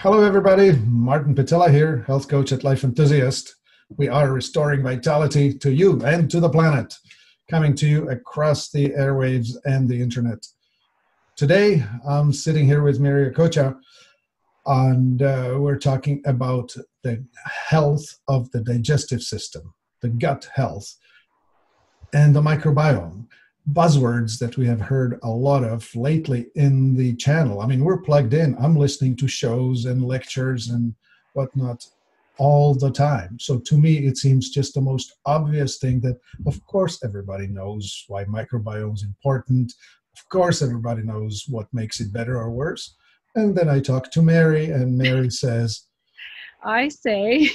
Hello everybody, Martin Pytela here, health coach at Life Enthusiast. We are restoring vitality to you and to the planet, coming to you across the airwaves and the internet. Today, I'm sitting here with Miri Okocha, and we're talking about the health of the digestive system, the gut health, and the microbiome. Buzzwords that we have heard a lot of lately in the channel. I mean, we're plugged in. I'm listening to shows and lectures and whatnot all the time. So to me, it seems just the most obvious thing that, of course, everybody knows why microbiome is important. Of course, everybody knows what makes it better or worse. And then I talk to Mary, and Mary says, I say,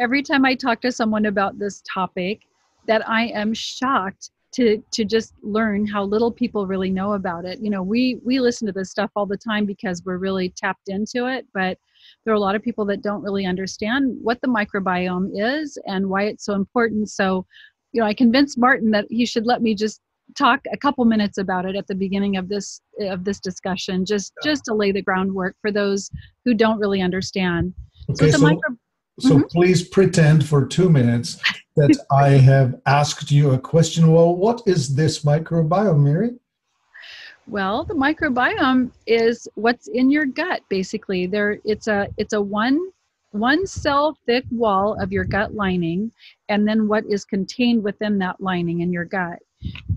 every time I talk to someone about this topic, that I am shocked to just learn how little people really know about it. You know, we listen to this stuff all the time because we're really tapped into it, but there are a lot of people that don't really understand what the microbiome is and why it's so important. So, you know, I convinced Martin that he should let me just talk a couple minutes about it at the beginning of this discussion, just to lay the groundwork for those who don't really understand. Okay, so please pretend for 2 minutes that I have asked you a question. Well, what is this microbiome, Miri? Well, the microbiome is what's in your gut, basically. It's a one cell thick wall of your gut lining, and then what is contained within that lining in your gut.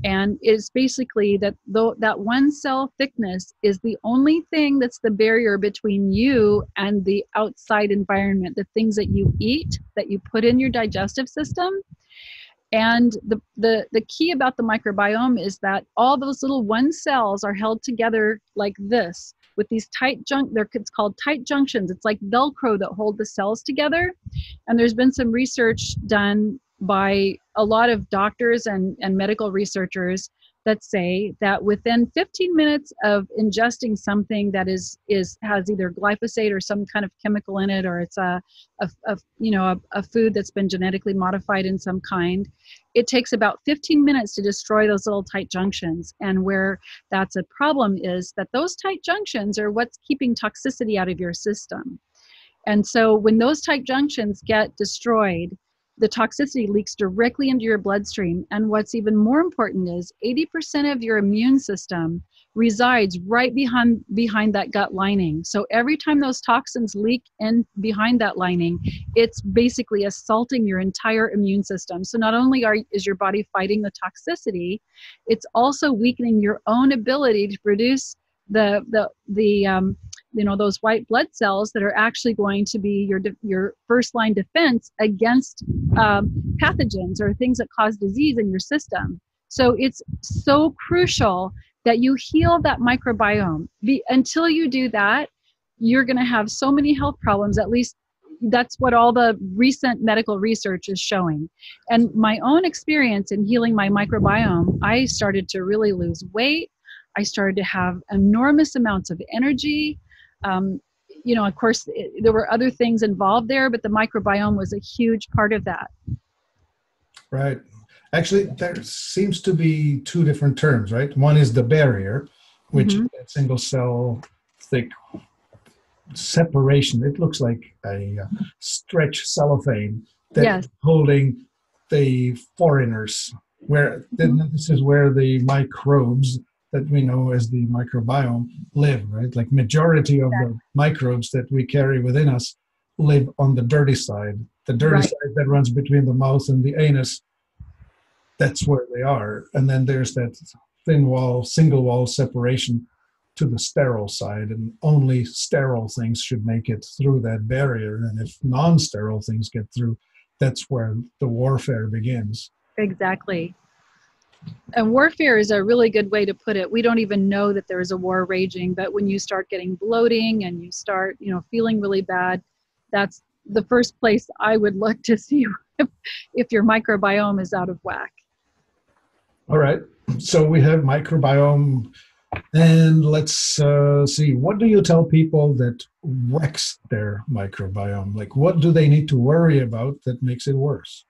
And it's basically that one cell thickness is the only thing that's the barrier between you and the outside environment, the things that you eat, that you put in your digestive system. And the key about the microbiome is that all those little one cells are held together like this with these tight it's called tight junctions. It's like Velcro that hold the cells together. And there's been some research done by a lot of doctors and medical researchers that say that within 15 minutes of ingesting something that has either glyphosate or some kind of chemical in it, or it's a food that's been genetically modified in some kind, it takes about 15 minutes to destroy those little tight junctions. And where that's a problem is that those tight junctions are what's keeping toxicity out of your system. And so when those tight junctions get destroyed, the toxicity leaks directly into your bloodstream. And what's even more important is 80% of your immune system resides right behind that gut lining. So every time those toxins leak in behind that lining, it's basically assaulting your entire immune system. So not only is your body fighting the toxicity, it's also weakening your own ability to produce those white blood cells that are actually going to be your first line defense against pathogens or things that cause disease in your system. So it's so crucial that you heal that microbiome. Until you do that, you're going to have so many health problems. At least that's what all the recent medical research is showing. And my own experience in healing my microbiome, I started to really lose weight. I started to have enormous amounts of energy. You know, of course, there were other things involved there, but the microbiome was a huge part of that. Right. Actually, there seems to be two different terms, right? One is the barrier, which is a single cell thick separation. It looks like a stretch cellophane that's holding the foreigners, where this is where the microbes that we know as the microbiome live, right? Like majority of the microbes that we carry within us live on the dirty side. The dirty side that runs between the mouth and the anus, that's where they are. And then there's that thin wall, single wall separation to the sterile side, and only sterile things should make it through that barrier. And if non-sterile things get through, that's where the warfare begins. Exactly. And warfare is a really good way to put it. We don't even know that there is a war raging, but when you start getting bloating and you start, you know, feeling really bad, that's the first place I would look to see if your microbiome is out of whack. All right. So we have microbiome, and let's see. What do you tell people that wrecks their microbiome? Like, what do they need to worry about that makes it worse?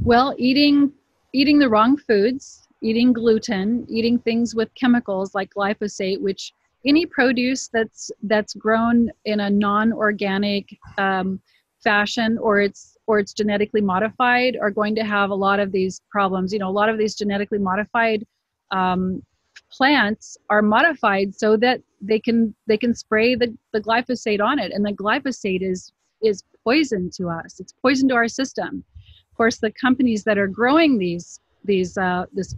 Well, eating the wrong foods, eating gluten, eating things with chemicals like glyphosate, which any produce that's grown in a non-organic fashion, or it's genetically modified, are going to have a lot of these problems. You know, a lot of these genetically modified plants are modified so that they can spray the glyphosate on it, and the glyphosate is poison to us. It's poison to our system. Of course, the companies that are growing this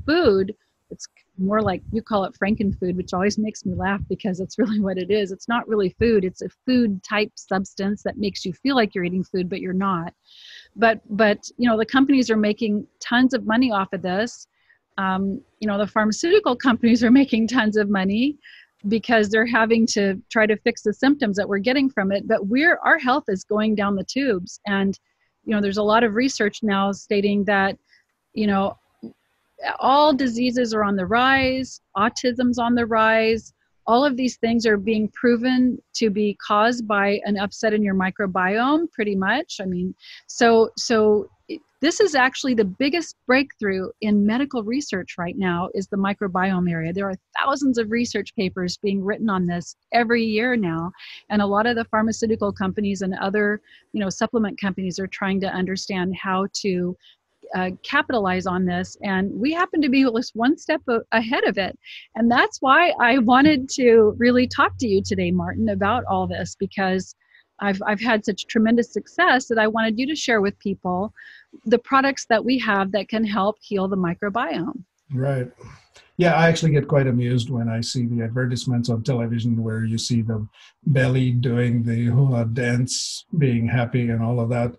food, it's more like, you call it frankenfood, which always makes me laugh because it's really what it is. It's not really food. It's a food type substance that makes you feel like you're eating food, but you're not. But you know, the companies are making tons of money off of this. You know, the pharmaceutical companies are making tons of money because they're having to try to fix the symptoms that we're getting from it. But our health is going down the tubes. And, you know, there's a lot of research now stating that, you know, all diseases are on the rise, autism's on the rise. All of these things are being proven to be caused by an upset in your microbiome, pretty much. I mean, so this is actually the biggest breakthrough in medical research right now, is the microbiome area. There are thousands of research papers being written on this every year now. And a lot of the pharmaceutical companies and other, you know, supplement companies are trying to understand how to capitalize on this, and we happen to be just one step ahead of it. And that's why I wanted to really talk to you today, Martin, about all this, because I've had such tremendous success that I wanted you to share with people the products that we have that can help heal the microbiome. Right. Yeah, I actually get quite amused when I see the advertisements on television where you see the belly doing the hula dance, being happy and all of that.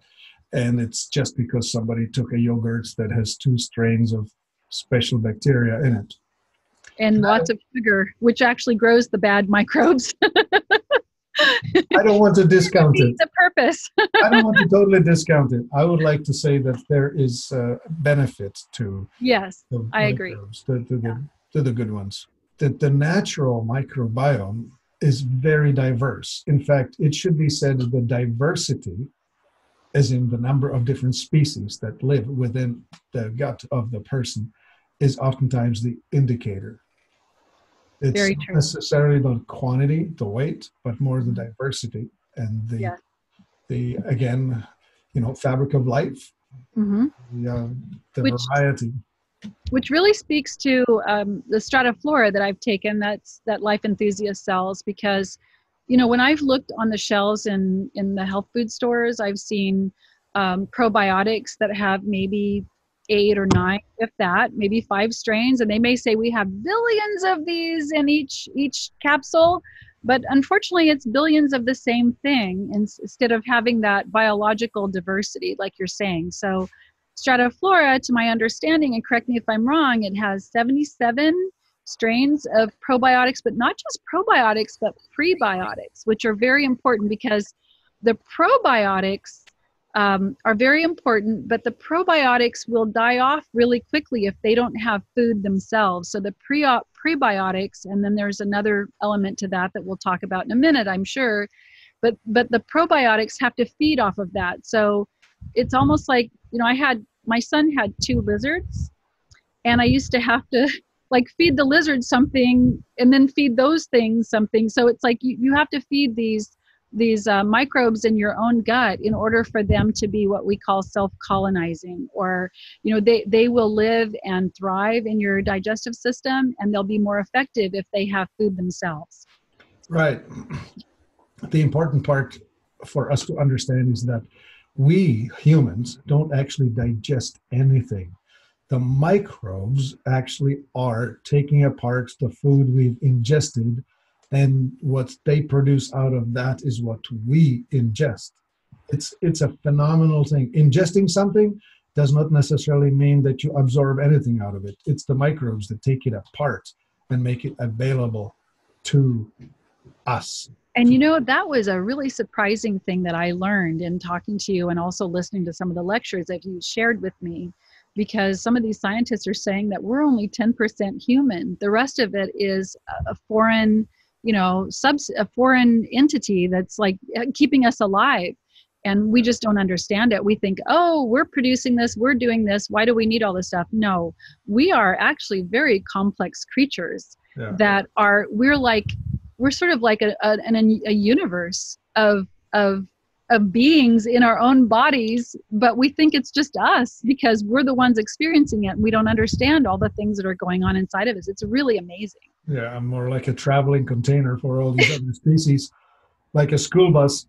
And it's just because somebody took a yogurt that has 2 strains of special bacteria in it. And lots of sugar, which actually grows the bad microbes. I don't want to discount it. It's a purpose. I don't want to totally discount it. I would like to say that there is benefit to the good ones. That the natural microbiome is very diverse. In fact, it should be said the diversity, as in the number of different species that live within the gut of the person, is oftentimes the indicator. It's very true. Not necessarily the quantity, the weight, but more the diversity and the again, you know, fabric of life, the variety. Which really speaks to the Strataflora that I've taken, that Life Enthusiast sells, because you know, when I've looked on the shelves in the health food stores, I've seen probiotics that have maybe 8 or 9, if that, maybe 5 strains. And they may say we have billions of these in each capsule. But unfortunately, it's billions of the same thing instead of having that biological diversity, like you're saying. So Strataflora, to my understanding, and correct me if I'm wrong, it has 77 strains of probiotics, but not just probiotics, but prebiotics, which are very important, because the probiotics are very important, but the probiotics will die off really quickly if they don't have food themselves. So the prebiotics, and then there's another element to that we'll talk about in a minute, I'm sure, but the probiotics have to feed off of that. So it's almost like, you know, my son had 2 lizards, and I used to have to like feed the lizards something and then feed those things something. So it's like you have to feed these microbes in your own gut in order for them to be what we call self-colonizing, or, you know, they will live and thrive in your digestive system, and they'll be more effective if they have food themselves. Right. The important part for us to understand is that we humans don't actually digest anything. The microbes actually are taking apart the food we've ingested, and what they produce out of that is what we ingest. It's a phenomenal thing. Ingesting something does not necessarily mean that you absorb anything out of it. It's the microbes that take it apart and make it available to us. And you know, that was a really surprising thing that I learned in talking to you and also listening to some of the lectures that you shared with me. Because some of these scientists are saying that we're only 10% human. The rest of it is a foreign, you know, a foreign entity that's like keeping us alive. And we just don't understand it. We think, oh, we're producing this, we're doing this, why do we need all this stuff? No, we are actually very complex creatures. Yeah. We're like we're sort of like a universe of beings in our own bodies, but we think it's just us because we're the ones experiencing it. And we don't understand all the things that are going on inside of us. It's really amazing. Yeah, I'm more like a traveling container for all these other species, like a school bus.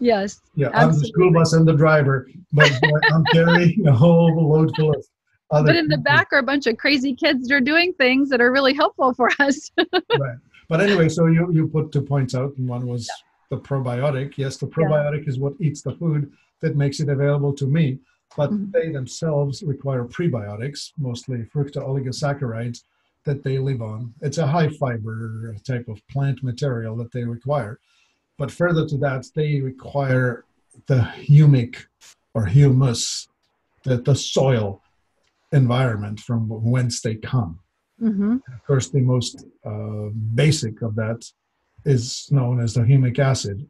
Yes. Yeah, absolutely. I'm the school bus and the driver, but I'm carrying a whole load full of other. But in the back are a bunch of crazy kids that are doing things that are really helpful for us. Right. But anyway, so you put 2 points out, and one was the probiotic. Yes, the probiotic is what eats the food that makes it available to me, but they themselves require prebiotics, mostly fructooligosaccharides, that they live on. It's a high fiber type of plant material that they require. But further to that, they require the humic or humus, the soil environment from whence they come. Mm-hmm. Of course, the most basic of that is known as the humic acid.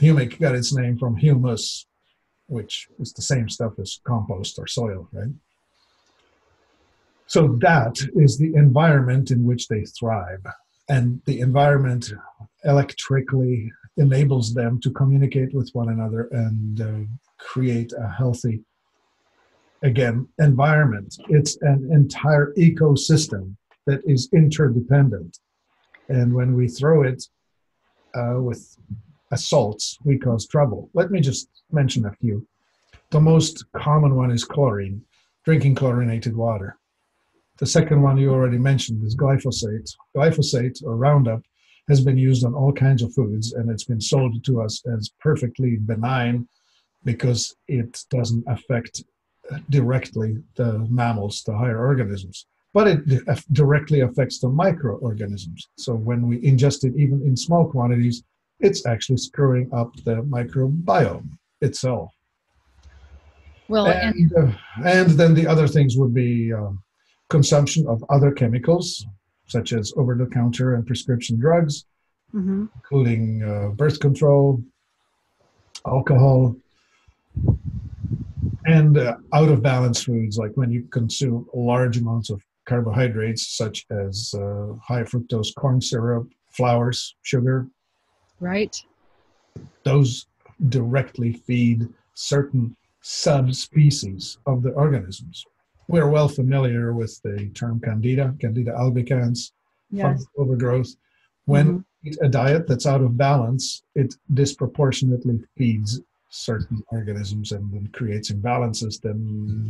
Humic got its name from humus, which is the same stuff as compost or soil, right? So that is the environment in which they thrive. And the environment electrically enables them to communicate with one another and create a healthy, again, environment. It's an entire ecosystem that is interdependent. And when we throw it with assaults, we cause trouble. Let me just mention a few. The most common one is chlorine, drinking chlorinated water. The second one you already mentioned is glyphosate. Glyphosate, or Roundup, has been used on all kinds of foods, and it's been sold to us as perfectly benign because it doesn't affect directly the mammals, the higher organisms. But it directly affects the microorganisms. So when we ingest it, even in small quantities, it's actually screwing up the microbiome itself. Well, and then the other things would be consumption of other chemicals, such as over-the-counter and prescription drugs, including birth control, alcohol, and out-of-balance foods, like when you consume large amounts of carbohydrates, such as high-fructose corn syrup, flours, sugar. Right. Those directly feed certain subspecies of the organisms. We're well familiar with the term candida albicans, fungal overgrowth. When we eat a diet that's out of balance, it disproportionately feeds certain organisms and then creates imbalances that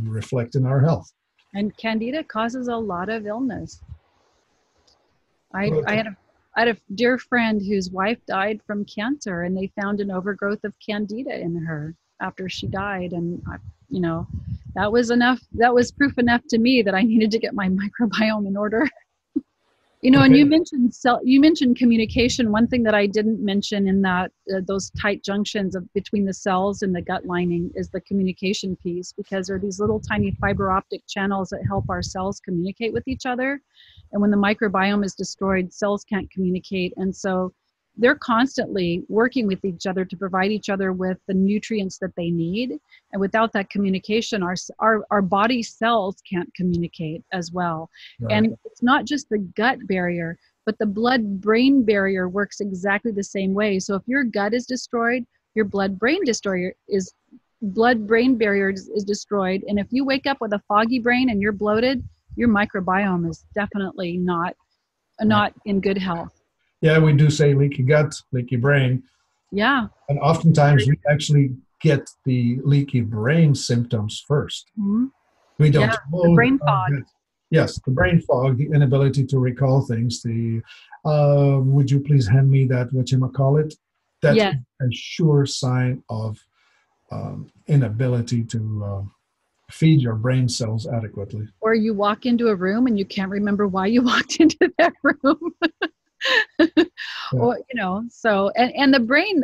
reflect in our health. And candida causes a lot of illness. I had a dear friend whose wife died from cancer, and they found an overgrowth of candida in her after she died, and that was enough. That was proof enough to me that I needed to get my microbiome in order. And you mentioned communication. One thing that I didn't mention in that those tight junctions between the cells and the gut lining is the communication piece, because there are these little tiny fiber optic channels that help our cells communicate with each other. And when the microbiome is destroyed, cells can't communicate, and so they're constantly working with each other to provide each other with the nutrients that they need. And without that communication, our body cells can't communicate as well. Right. And it's not just the gut barrier, but the blood-brain barrier works exactly the same way. So if your gut is destroyed, your blood-brain barrier is destroyed. And if you wake up with a foggy brain and you're bloated, your microbiome is definitely not in good health. Yeah, we do say leaky gut, leaky brain. Yeah. And oftentimes we actually get the leaky brain symptoms first. Mm-hmm. We don't know. The brain fog. Yes, the brain fog, the inability to recall things, the would you please hand me that whatchamacallit? That's a sure sign of inability to feed your brain cells adequately. Or you walk into a room and you can't remember why you walked into that room. Or, and the brain,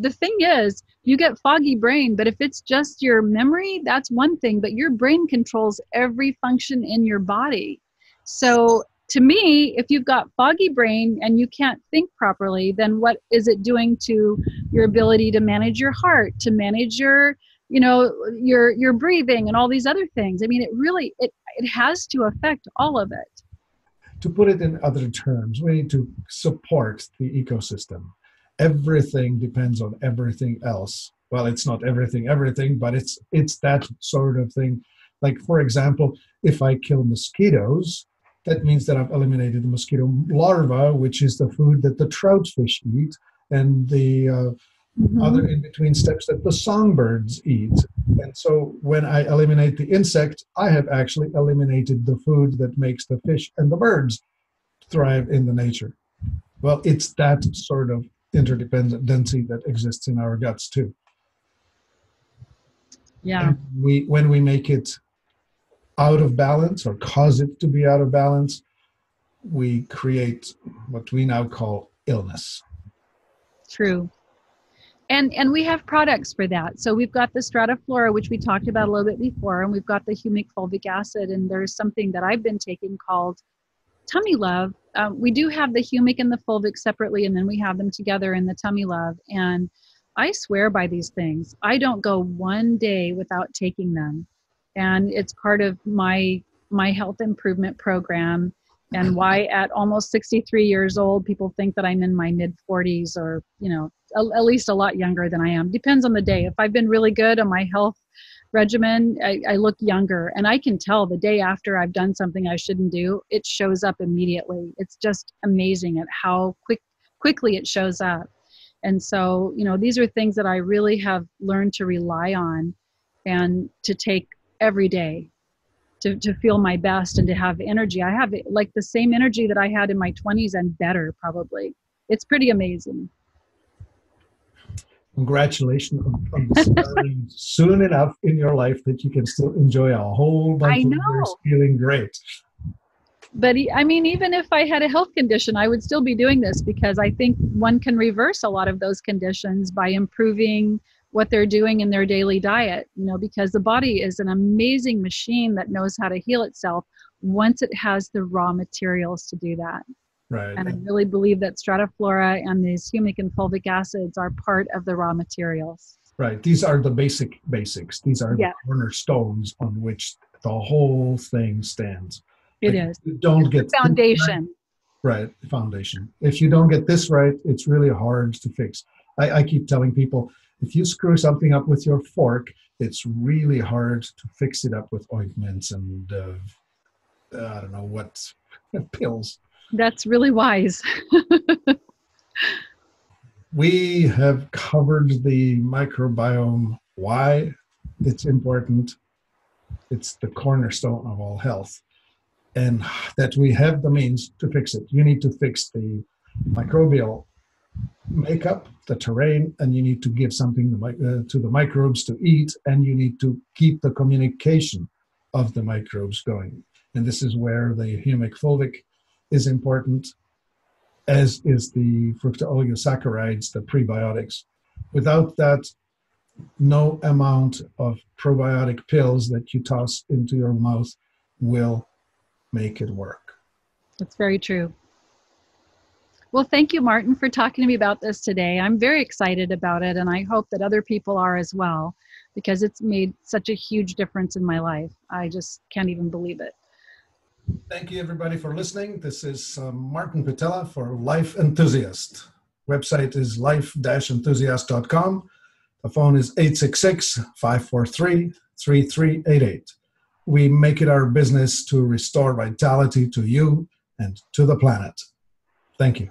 the thing is, you get foggy brain, but if it's just your memory, that's one thing, but your brain controls every function in your body. So to me, if you've got foggy brain and you can't think properly, then what is it doing to your ability to manage your heart, to manage your breathing and all these other things? I mean, it really, it has to affect all of it. To put it in other terms, we need to support the ecosystem. Everything depends on everything else. Well, it's not everything, but it's that sort of thing. Like, for example, if I kill mosquitoes, that means that I've eliminated the mosquito larva, which is the food that the trout fish eat, and the other in-between steps that the songbirds eat. And so when I eliminate the insect, I have actually eliminated the food that makes the fish and the birds thrive in the nature. Well, it's that sort of interdependency that exists in our guts too. Yeah. And when we make it out of balance or cause it to be out of balance, we create what we now call illness. True. And we have products for that. So we've got the Strataflora, which we talked about a little bit before, and we've got the humic fulvic acid, and there's something that I've been taking called Tummy Love. We do have the humic and the fulvic separately, and then we have them together in the Tummy Love. And I swear by these things. I don't go one day without taking them. And it's part of my health improvement program, and why at almost 63 years old, people think that I'm in my mid-40s, or, you know, at least a lot younger than I am. Depends on the day. If I've been really good on my health regimen, I look younger, and I can tell the day after I've done something I shouldn't do, it shows up immediately. It's just amazing at how quickly it shows up. And so, you know, these are things that I really have learned to rely on and to take every day to feel my best and to have energy. I have like the same energy that I had in my 20s and better, probably. It's pretty amazing. Congratulations on discovering soon enough in your life that you can still enjoy a whole bunch of years feeling great. But I mean, even if I had a health condition, I would still be doing this, because I think one can reverse a lot of those conditions by improving what they're doing in their daily diet, you know, because the body is an amazing machine that knows how to heal itself once it has the raw materials to do that. Right. And I really believe that Strataflora and these humic and fulvic acids are part of the raw materials. Right. These are the basics. These are the cornerstones on which the whole thing stands. It is. You don't get the foundation. Right. The foundation. If you don't get this right, it's really hard to fix. I keep telling people, if you screw something up with your fork, it's really hard to fix it up with ointments and I don't know what pills. That's really wise. We have covered the microbiome, why it's important. It's the cornerstone of all health, and that we have the means to fix it. You need to fix the microbial makeup, the terrain, and you need to give something to the microbes to eat, and you need to keep the communication of the microbes going. And this is where the humic fulvic is important, as is the fructooligosaccharides, the prebiotics. Without that, no amount of probiotic pills that you toss into your mouth will make it work. That's very true. Well, thank you, Martin, for talking to me about this today. I'm very excited about it, and I hope that other people are as well, because it's made such a huge difference in my life. I just can't even believe it. Thank you, everybody, for listening. This is Martin Pytela for Life Enthusiast. Website is life-enthusiast.com. The phone is 866-543-3388. We make it our business to restore vitality to you and to the planet. Thank you.